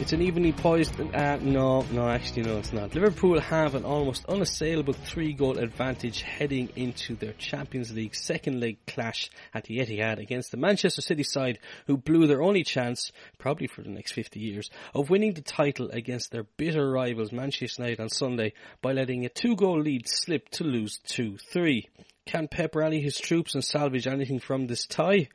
It's an evenly poised... No, it's not. Liverpool have an almost unassailable 3-goal advantage heading into their Champions League second leg clash at the Etihad against the Manchester City side, who blew their only chance, probably for the next 50 years, of winning the title against their bitter rivals Manchester United on Sunday by letting a 2-goal lead slip to lose 2-3. Can Pep rally his troops and salvage anything from this tie?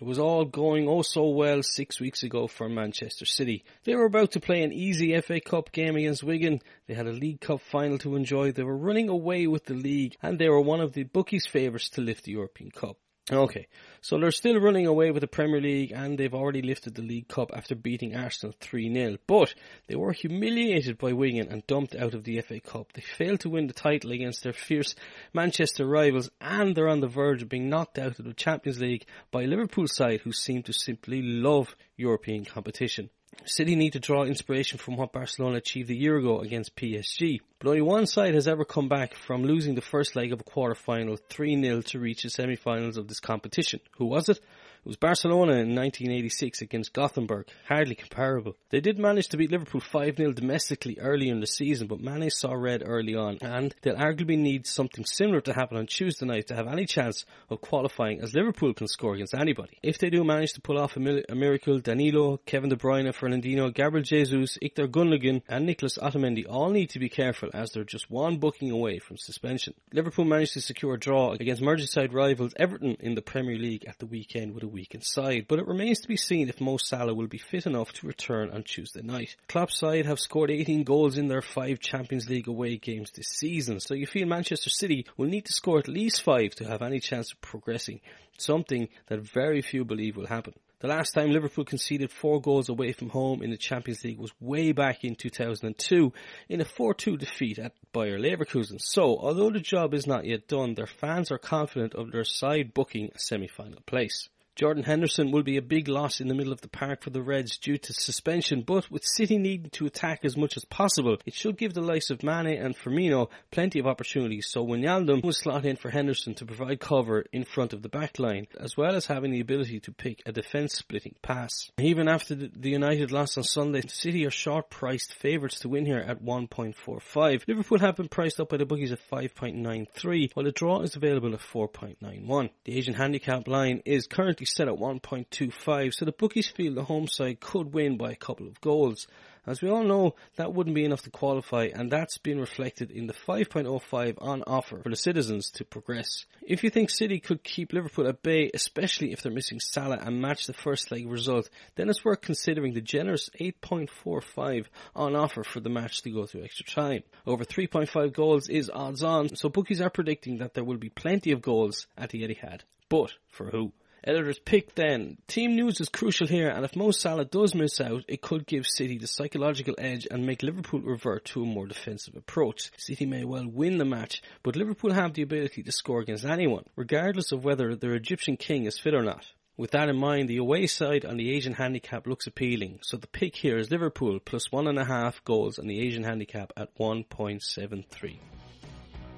It was all going oh so well 6 weeks ago for Manchester City. They were about to play an easy FA Cup game against Wigan. They had a League Cup final to enjoy. They were running away with the league, and they were one of the bookies' favourites to lift the European Cup. Okay, so they're still running away with the Premier League, and they've already lifted the League Cup after beating Arsenal 3-0. But they were humiliated by Wigan and dumped out of the FA Cup. They failed to win the title against their fierce Manchester rivals, and they're on the verge of being knocked out of the Champions League by a Liverpool side who seem to simply love European competition. City need to draw inspiration from what Barcelona achieved a year ago against PSG. But only one side has ever come back from losing the first leg of a quarter-final 3-0 to reach the semi-finals of this competition. Who was it? It was Barcelona in 1986 against Gothenburg. Hardly comparable. They did manage to beat Liverpool 5-0 domestically early in the season, but Mane saw red early on, and they'll arguably need something similar to happen on Tuesday night to have any chance of qualifying, as Liverpool can score against anybody. If they do manage to pull off a miracle, Danilo, Kevin De Bruyne, Fernandinho, Gabriel Jesus, İlkay Gündoğan and Nicolas Otamendi all need to be careful, as they're just one booking away from suspension. Liverpool managed to secure a draw against Merseyside rivals Everton in the Premier League at the weekend with a weakened side, but it remains to be seen if Mo Salah will be fit enough to return on Tuesday night. Klopp's side have scored 18 goals in their 5 Champions League away games this season, so you feel Manchester City will need to score at least 5 to have any chance of progressing, something that very few believe will happen. The last time Liverpool conceded 4 goals away from home in the Champions League was way back in 2002 in a 4-2 defeat at Bayer Leverkusen. So, although the job is not yet done, their fans are confident of their side booking a semi-final place. Jordan Henderson will be a big loss in the middle of the park for the Reds due to suspension, but with City needing to attack as much as possible, it should give the likes of Mane and Firmino plenty of opportunities, so Wijnaldum will slot in for Henderson to provide cover in front of the back line, as well as having the ability to pick a defence-splitting pass. Even after the United loss on Sunday, City are short-priced favourites to win here at 1.45. Liverpool have been priced up by the bookies at 5.93, while the draw is available at 4.91. The Asian handicap line is currently set at 1.25, so the bookies feel the home side could win by a couple of goals. As we all know, that wouldn't be enough to qualify, and that's been reflected in the 5.05 on offer for the citizens to progress. If you think City could keep Liverpool at bay, especially if they're missing Salah, and match the first leg result, then it's worth considering the generous 8.45 on offer for the match to go to extra time. Over 3.5 goals is odds on, so bookies are predicting that there will be plenty of goals at the Etihad. But for who? Editor's pick then. Team news is crucial here, and if Mo Salah does miss out, it could give City the psychological edge and make Liverpool revert to a more defensive approach. City may well win the match, but Liverpool have the ability to score against anyone, regardless of whether their Egyptian king is fit or not. With that in mind, the away side on the Asian handicap looks appealing, so the pick here is Liverpool plus 1.5 goals on the Asian handicap at 1.73.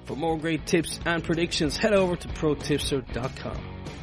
For more great tips and predictions, head over to protipster.com.